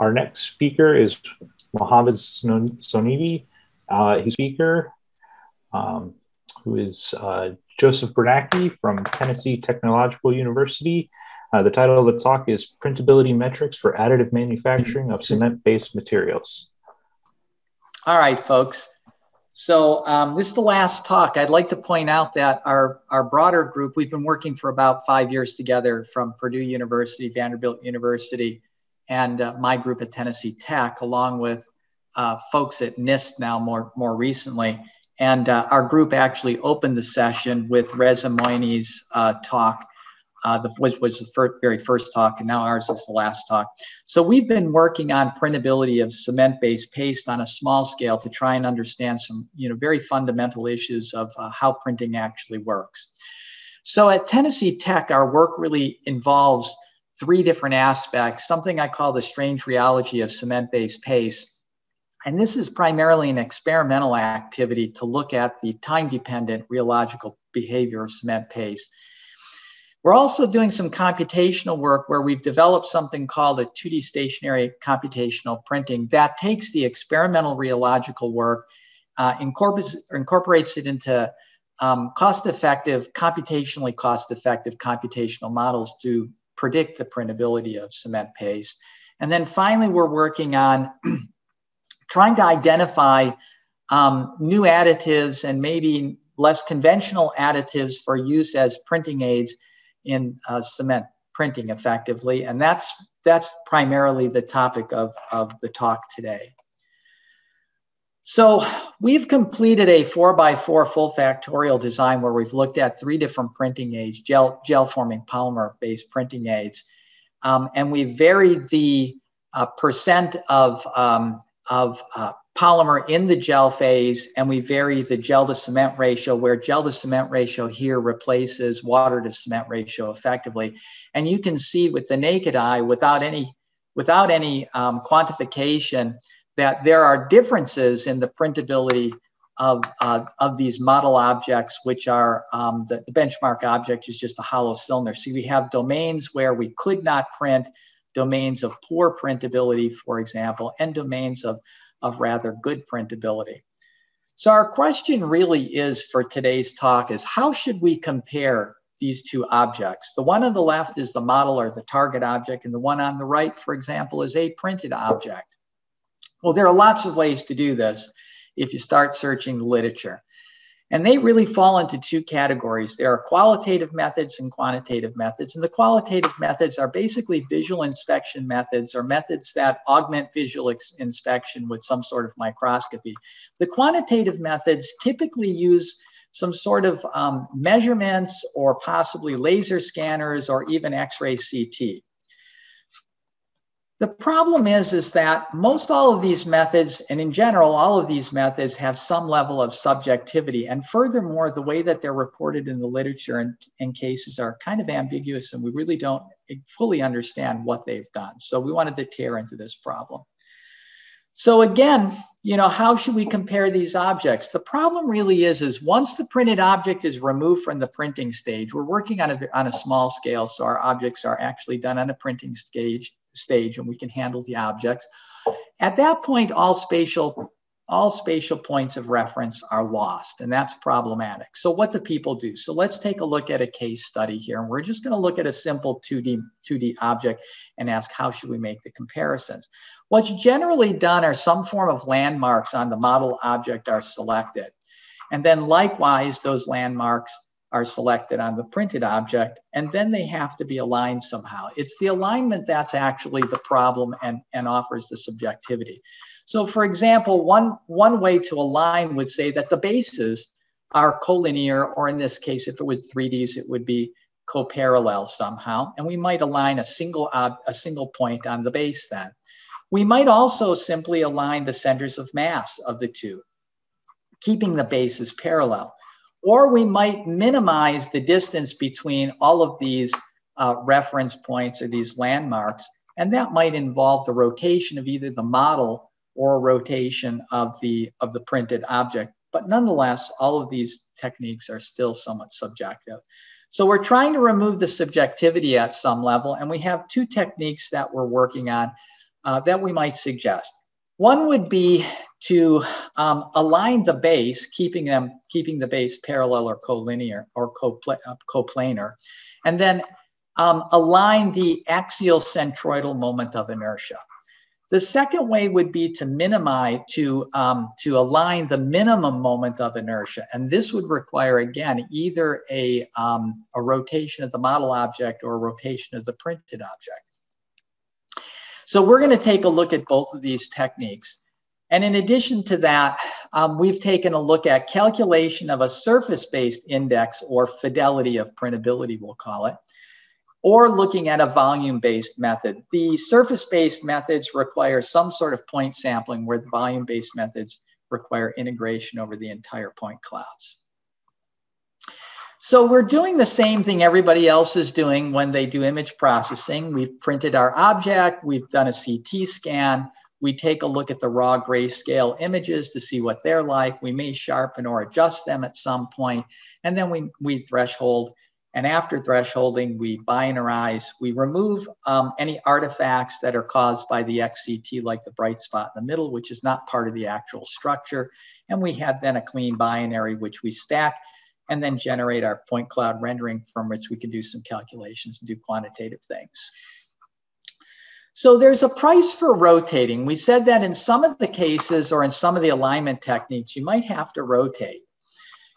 Our next speaker is Mohammed Sonidi, who is Joseph Biernacki from Tennessee Technological University. The title of the talk is Printability Metrics for Additive Manufacturing of Cement-Based Materials. All right, folks. So this is the last talk. I'd like to point out that our broader group, we've been working for about 5 years together from Purdue University, Vanderbilt University, and my group at Tennessee Tech, along with folks at NIST now more recently. And our group actually opened the session with Reza Moyne's talk, was the very first talk, and now ours is the last talk. So we've been working on printability of cement-based paste on a small scale to try and understand some very fundamental issues of how printing actually works. So at Tennessee Tech, our work really involves three different aspects, something I call the strange rheology of cement-based paste. And this is primarily an experimental activity to look at the time-dependent rheological behavior of cement paste. We're also doing some computational work where we've developed something called a 2D stationary computational printing that takes the experimental rheological work, incorporates it into computationally cost-effective computational models to predict the printability of cement paste. And then finally, we're working on trying to identify new additives and maybe less conventional additives for use as printing aids in cement printing effectively. And that's primarily the topic of the talk today. So we've completed a 4x4 full factorial design where we've looked at three different printing aids, gel forming polymer-based printing aids. And we varied the percent of polymer in the gel phase, and we vary the gel to cement ratio, where gel to cement ratio here replaces water to cement ratio effectively. And you can see with the naked eye, without any quantification, that there are differences in the printability of these model objects, which are the benchmark object is just a hollow cylinder. So we have domains where we could not print, domains of poor printability, for example, and domains of rather good printability. So our question really is for today's talk is how should we compare these two objects? The one on the left is the model or the target object, and the one on the right, for example, is a printed object. Well, there are lots of ways to do this if you start searching the literature. And they really fall into two categories. There are qualitative methods and quantitative methods. And the qualitative methods are basically visual inspection methods or methods that augment visual inspection with some sort of microscopy. The quantitative methods typically use some sort of measurements or possibly laser scanners or even X-ray CT. The problem is that most all of these methods, and in general, all of these methods have some level of subjectivity. And furthermore, the way that they're reported in the literature and cases are kind of ambiguous, and we really don't fully understand what they've done. So we wanted to tear into this problem. So again, how should we compare these objects? The problem really is once the printed object is removed from the printing stage, we're working on a small scale, so our objects are actually done on a printing stage and we can handle the objects. At that point, all spatial points of reference are lost, and that's problematic. So what do people do? So let's take a look at a case study here, and we're just going to look at a simple 2D object and ask how should we make the comparisons. What's generally done are some form of landmarks on the model object are selected, and then likewise those landmarks are selected on the printed object, and then they have to be aligned somehow. It's the alignment that's actually the problem and offers the subjectivity. So for example, one way to align would say that the bases are collinear, or in this case, if it was 3Ds, it would be coparallel somehow. And we might align a single point on the base then. We might also simply align the centers of mass of the two, keeping the bases parallel. Or we might minimize the distance between all of these reference points or these landmarks, and that might involve the rotation of either the model or a rotation of the printed object. But nonetheless, all of these techniques are still somewhat subjective. So we're trying to remove the subjectivity at some level, and we have two techniques that we're working on that we might suggest. One would be to align the base, keeping the base parallel or collinear or coplanar, and then align the axial centroidal moment of inertia. The second way would be to minimize, to align the minimum moment of inertia. And this would require, again, either a rotation of the model object or a rotation of the printed object. So we're going to take a look at both of these techniques. And in addition to that, we've taken a look at calculation of a surface-based index, or fidelity of printability, we'll call it, or looking at a volume-based method. The surface-based methods require some sort of point sampling, where the volume-based methods require integration over the entire point clouds. So we're doing the same thing everybody else is doing when they do image processing. We've printed our object, we've done a CT scan, we take a look at the raw grayscale images to see what they're like, we may sharpen or adjust them at some point, and then we threshold. And after thresholding, we binarize, we remove any artifacts that are caused by the XCT, like the bright spot in the middle, which is not part of the actual structure. And we have then a clean binary, which we stack and then generate our point cloud rendering, from which we can do some calculations and do quantitative things. So there's a price for rotating. We said that in some of the cases, or in some of the alignment techniques, you might have to rotate.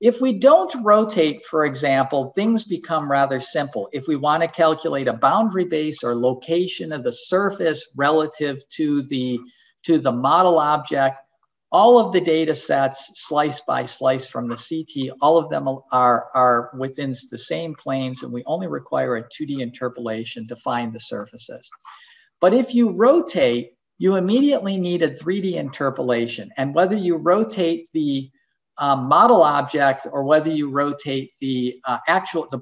If we don't rotate, for example, things become rather simple. If we want to calculate a boundary base or location of the surface relative to the model object, all of the data sets, slice by slice from the CT, all of them are within the same planes, and we only require a 2D interpolation to find the surfaces. But if you rotate, you immediately need a 3D interpolation. And whether you rotate the model object, or whether you rotate the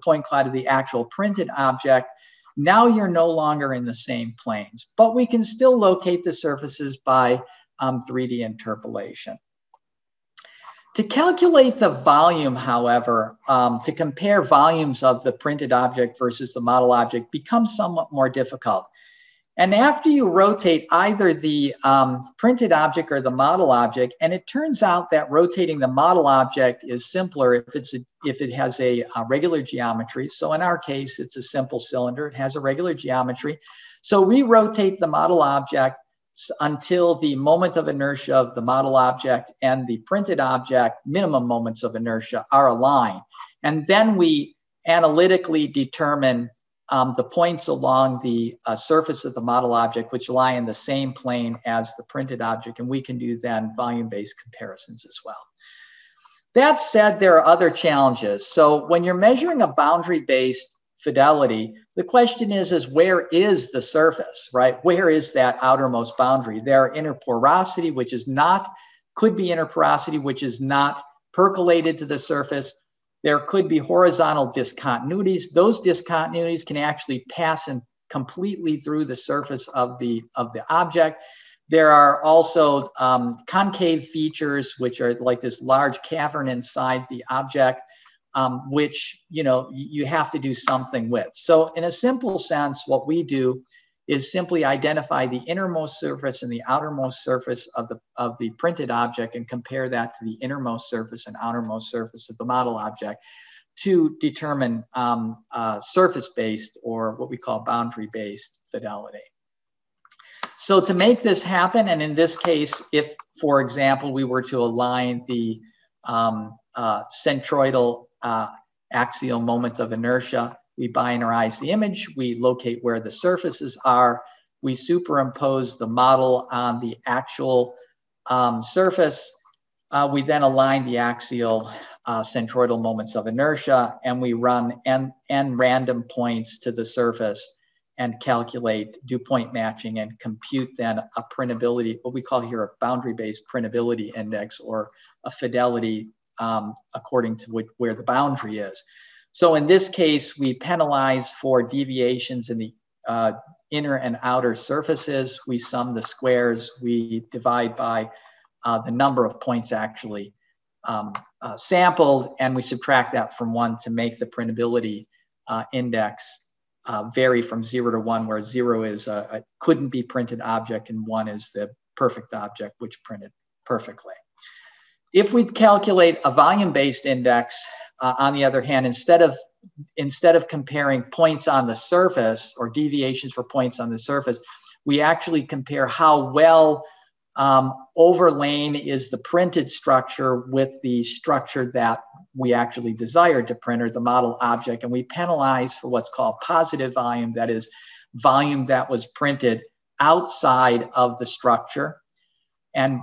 point cloud of the actual printed object, now you're no longer in the same planes. But we can still locate the surfaces by 3D interpolation. To calculate the volume, however, to compare volumes of the printed object versus the model object becomes somewhat more difficult. And after you rotate either the printed object or the model object, and it turns out that rotating the model object is simpler if it has a regular geometry. So in our case, it's a simple cylinder. It has a regular geometry. So we rotate the model object until the moment of inertia of the model object and the printed object, minimum moments of inertia, are aligned. And then we analytically determine the points along the surface of the model object, which lie in the same plane as the printed object, and we can do then volume-based comparisons as well. That said, there are other challenges. So when you're measuring a boundary-based fidelity, the question is where is the surface, right? Where is that outermost boundary? There are interporosity, which is not, could be interporosity, which is not percolated to the surface. There could be horizontal discontinuities. Those discontinuities can actually pass in completely through the surface of the object. There are also concave features, which are like this large cavern inside the object, which, you know, you have to do something with. So in a simple sense, what we do is simply identify the innermost surface and the outermost surface of the printed object, and compare that to the innermost surface and outermost surface of the model object to determine surface-based, or what we call boundary-based, fidelity. So to make this happen, and in this case, if, for example, we were to align the centroidal axial moment of inertia, we binarize the image, we locate where the surfaces are, we superimpose the model on the actual surface, we then align the axial centroidal moments of inertia, and we run n random points to the surface and calculate, do point matching, and compute then a printability, what we call here a boundary-based printability index, or a fidelity according to where the boundary is. So in this case, we penalize for deviations in the inner and outer surfaces. We sum the squares. We divide by the number of points actually sampled, and we subtract that from 1 to make the printability index vary from 0 to 1, where 0 is a couldn't be printed object and 1 is the perfect object, which printed perfectly. If we calculate a volume-based index, on the other hand, instead of comparing points on the surface or deviations for points on the surface, we actually compare how well overlain is the printed structure with the structure that we actually desired to print, or the model object, and we penalize for what's called positive volume, that is volume that was printed outside of the structure, and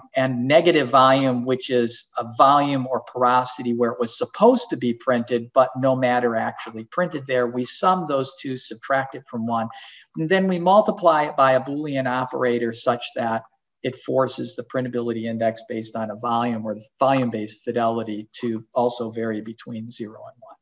negative volume, which is a volume or porosity where it was supposed to be printed, but no matter actually printed there. We sum those two, subtract it from 1, and then we multiply it by a Boolean operator such that it forces the printability index based on a volume, or the volume-based fidelity, to also vary between 0 and 1.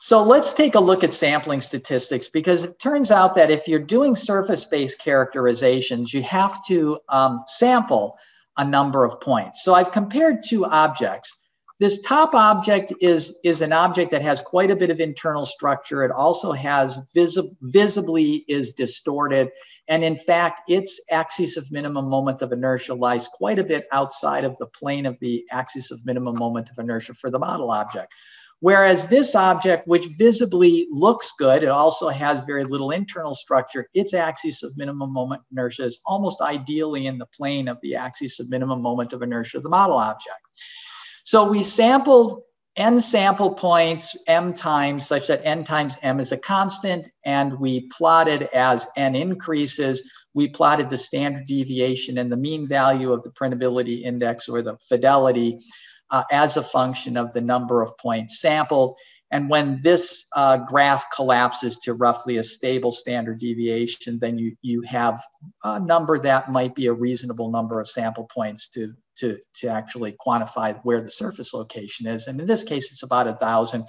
So let's take a look at sampling statistics, because it turns out that if you're doing surface-based characterizations, you have to sample a number of points. So I've compared two objects. This top object is an object that has quite a bit of internal structure. It also has visibly is distorted. And in fact, its axis of minimum moment of inertia lies quite a bit outside of the plane of the axis of minimum moment of inertia for the model object. Whereas this object, which visibly looks good, it also has very little internal structure, its axis of minimum moment of inertia is almost ideally in the plane of the axis of minimum moment of inertia of the model object. So we sampled n sample points m times, such that n times m is a constant, and we plotted as n increases, we plotted the standard deviation and the mean value of the printability index, or the fidelity, as a function of the number of points sampled. And when this graph collapses to roughly a stable standard deviation, then you have a number that might be a reasonable number of sample points to actually quantify where the surface location is. And in this case, it's about 1,000.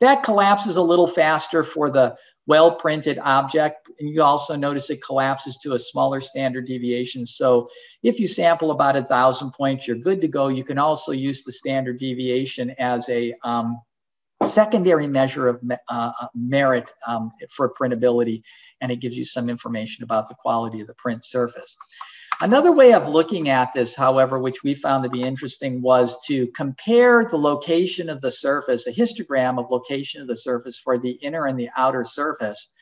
That collapses a little faster for the well-printed object. And you also notice it collapses to a smaller standard deviation. So if you sample about 1,000 points, you're good to go. You can also use the standard deviation as a secondary measure of merit for printability, and it gives you some information about the quality of the print surface. Another way of looking at this, however, which we found to be interesting, was to compare the location of the surface, a histogram of location of the surface for the inner and the outer surface,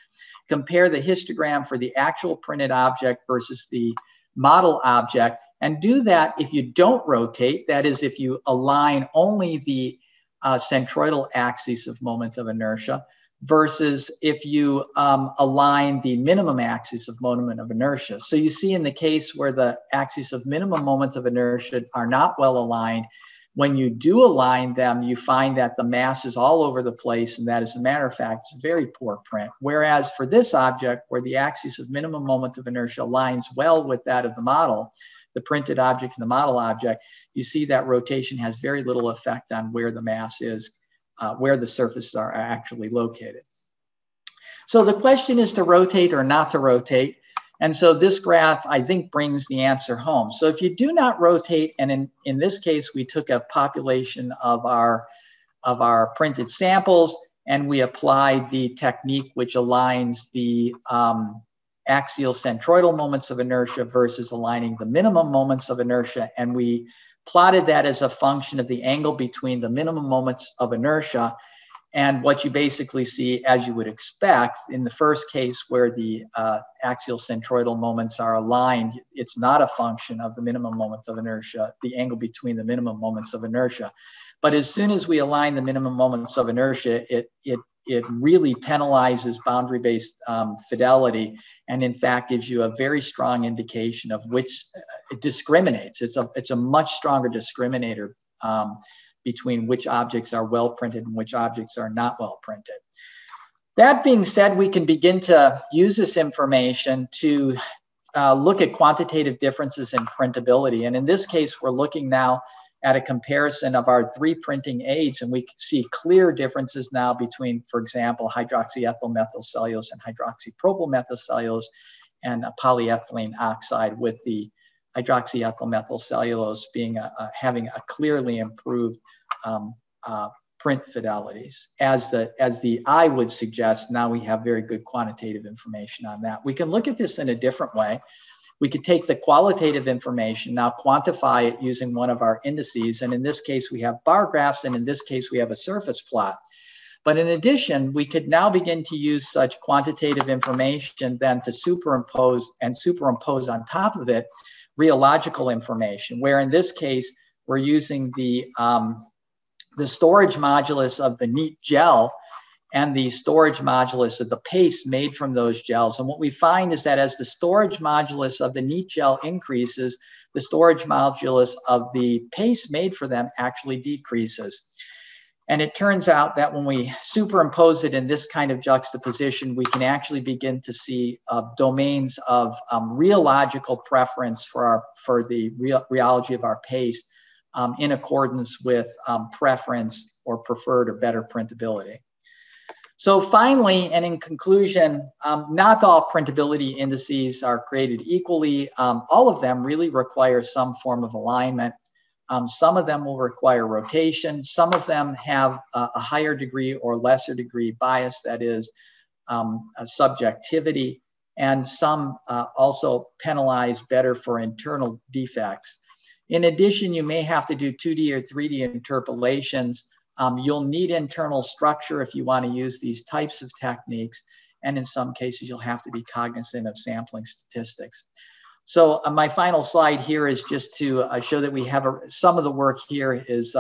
compare the histogram for the actual printed object versus the model object, and do that if you don't rotate, that is, if you align only the centroidal axis of moment of inertia, versus if you align the minimum axis of moment of inertia. So you see in the case where the axis of minimum moment of inertia are not well aligned, when you do align them, you find that the mass is all over the place, and that, as a matter of fact, is a very poor print. Whereas for this object, where the axis of minimum moment of inertia aligns well with that of the model, the printed object and the model object, you see that rotation has very little effect on where the mass is, where the surfaces are actually located. So the question is to rotate or not to rotate. And so this graph, I think, brings the answer home. So if you do not rotate, and in this case, we took a population of our printed samples, and we applied the technique which aligns the axial centroidal moments of inertia versus aligning the minimum moments of inertia, and we plotted that as a function of the angle between the minimum moments of inertia. And what you basically see, as you would expect, in the first case where the axial centroidal moments are aligned, it's not a function of the minimum moment of inertia, the angle between the minimum moments of inertia. But as soon as we align the minimum moments of inertia, it really penalizes boundary-based fidelity, and in fact gives you a very strong indication of which it discriminates. It's a much stronger discriminator between which objects are well printed and which objects are not well printed. That being said, we can begin to use this information to look at quantitative differences in printability. And in this case, we're looking now at a comparison of our 3 printing aids, and we see clear differences now between, for example, hydroxyethyl methyl cellulose and hydroxypropyl methyl cellulose, and a polyethylene oxide, with the hydroxyethyl methyl cellulose being having a clearly improved print fidelities. As the eye would suggest, now we have very good quantitative information on that. We can look at this in a different way. We could take the qualitative information, now quantify it using one of our indices. And in this case, we have bar graphs. And in this case, we have a surface plot. But in addition, we could now begin to use such quantitative information then to superimpose on top of it rheological information, where in this case, we're using the storage modulus of the neat gel and the storage modulus of the paste made from those gels. And what we find is that as the storage modulus of the neat gel increases, the storage modulus of the paste made for them actually decreases. And it turns out that when we superimpose it in this kind of juxtaposition, we can actually begin to see domains of rheological preference for the rheology of our paste in accordance with preference or preferred or better printability. So finally, and in conclusion, not all printability indices are created equally. All of them really require some form of alignment. Some of them will require rotation. Some of them have a higher degree or lesser degree bias, that is subjectivity, and some also penalize better for internal defects. In addition, you may have to do 2D or 3D interpolations. You'll need internal structure if you want to use these types of techniques. And in some cases, you'll have to be cognizant of sampling statistics. So my final slide here is just to show that we have some of the work here is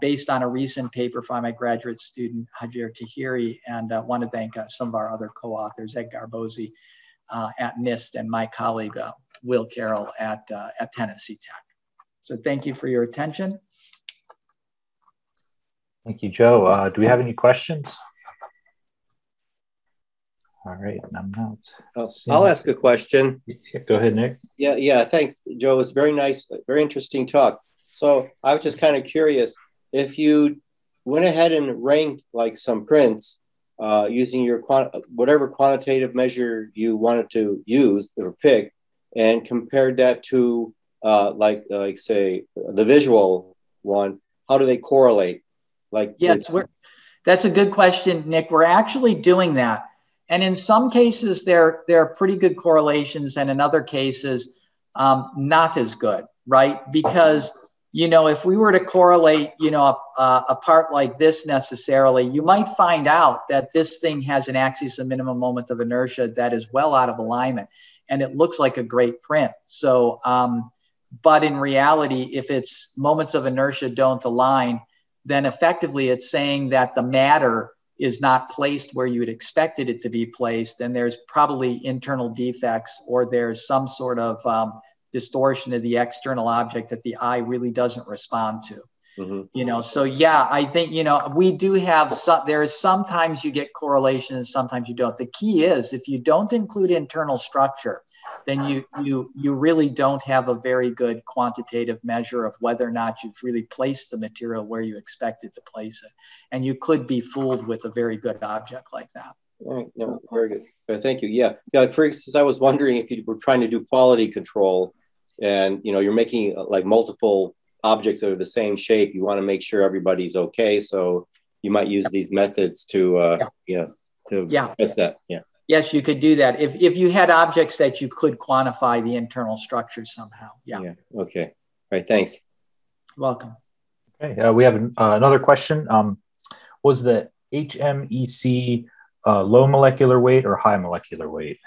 based on a recent paper by my graduate student, Hajar Tahiri, and I want to thank some of our other co-authors, Ed Garbozi at NIST, and my colleague, Will Carroll at Tennessee Tech. So thank you for your attention. Thank you, Joe. Do we have any questions? All right, I'm out. I'll ask a question. Yeah, go ahead, Nick. Yeah, thanks, Joe. It's very nice, very interesting talk. So I was just kind of curious, if you went ahead and ranked like some prints using your whatever quantitative measure you wanted to use or pick, and compared that to like say the visual one, how do they correlate? Like yes, that's a good question, Nick. We're actually doing that, and in some cases there are pretty good correlations, and in other cases not as good, right? Because you know, if we were to correlate, you know, a part like this necessarily, you might find out that this thing has an axis of minimum moment of inertia that is well out of alignment, and it looks like a great print. So. But in reality, if its moments of inertia don't align, then effectively it's saying that the matter is not placed where you would expected it to be placed. And there's probably internal defects, or there's some sort of distortion of the external object that the eye really doesn't respond to. Mm-hmm. You know, so yeah, I think, you know, we do have some, there is sometimes you get correlation and sometimes you don't. The key is if you don't include internal structure, then you really don't have a very good quantitative measure of whether or not you've really placed the material where you expected to place it. And you could be fooled with a very good object like that. Right. No, very good. Thank you. Yeah. For instance, I was wondering if you were trying to do quality control and, you know, you're making like multiple objects that are the same shape, you want to make sure everybody's okay. So you might use these methods to, assess that. Yeah. Yes, you could do that. If you had objects that you could quantify the internal structure somehow. Yeah. Okay. All right. Thanks. You're welcome. Okay. We have another question. Was the HMEC low molecular weight or high molecular weight?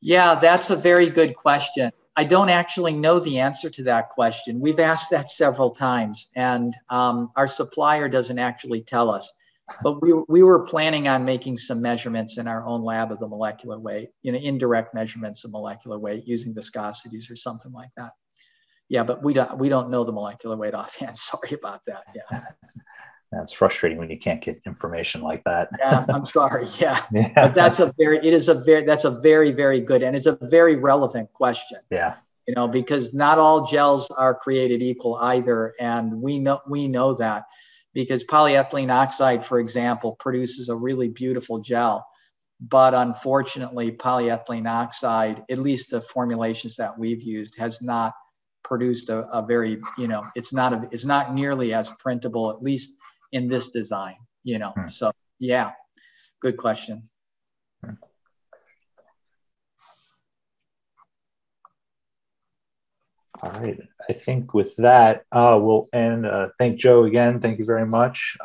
Yeah, that's a very good question. I don't actually know the answer to that question. We've asked that several times, and our supplier doesn't actually tell us. But we were planning on making some measurements in our own lab of the molecular weight, you know, indirect measurements of molecular weight using viscosities or something like that. Yeah, but we don't know the molecular weight offhand. Sorry about that. Yeah. That's frustrating when you can't get information like that. Yeah, I'm sorry. Yeah. But that's a very, very good, and it's a very relevant question. Yeah. You know, because not all gels are created equal either. And we know that because polyethylene oxide, for example, produces a really beautiful gel. But unfortunately, polyethylene oxide, at least the formulations that we've used, has not produced a very, you know, it's not nearly as printable, at least in this design, you know? Hmm. So yeah, good question. Hmm. All right. I think with that, we'll end. Thank Joe again. Thank you very much.